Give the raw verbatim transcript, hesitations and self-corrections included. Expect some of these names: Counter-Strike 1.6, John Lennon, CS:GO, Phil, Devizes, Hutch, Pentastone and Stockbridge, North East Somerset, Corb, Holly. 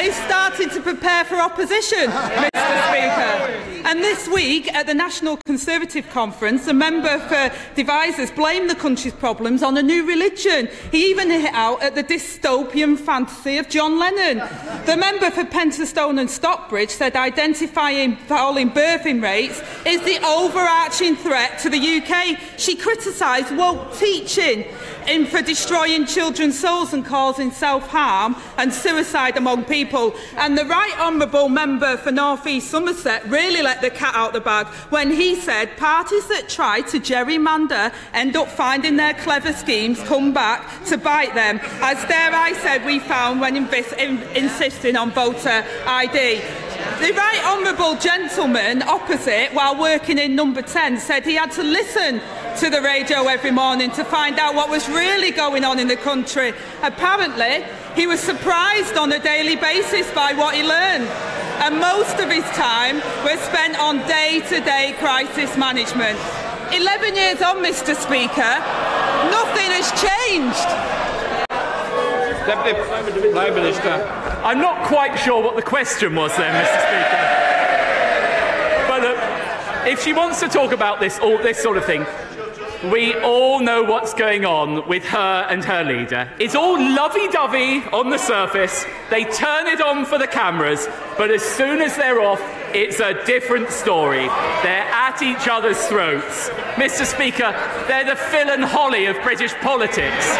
is starting to prepare for opposition, Mister Speaker. And this week, at the National Conservative Conference, a member for Devizes blamed the country's problems on a new religion. He even hit out at the dystopian fantasy of John Lennon. The member for Pentastone and Stockbridge said identifying falling birthing rates is the overarching threat to the U K. She criticised woke teaching for destroying children's souls and causing self-harm and suicide among people. And the Right Honourable Member for North East Somerset really let the cat out the bag when he said parties that try to gerrymander end up finding their clever schemes come back to bite them, as dare I said we found when invis in insisting on voter I D. The Right Honourable Gentleman opposite, while working in Number ten, said he had to listen to the radio every morning to find out what was really going on in the country. Apparently, he was surprised on a daily basis by what he learned, and most of his time was spent on day-to-day crisis management. Eleven years on, Mister Speaker, nothing has changed. Deputy Prime Minister. I'm not quite sure what the question was then, Mister Speaker. But uh, if she wants to talk about this, all, this sort of thing, we all know what's going on with her and her leader. It's all lovey-dovey on the surface. They turn it on for the cameras, but as soon as they're off, it's a different story. They're at each other's throats. Mister Speaker, they're the Phil and Holly of British politics.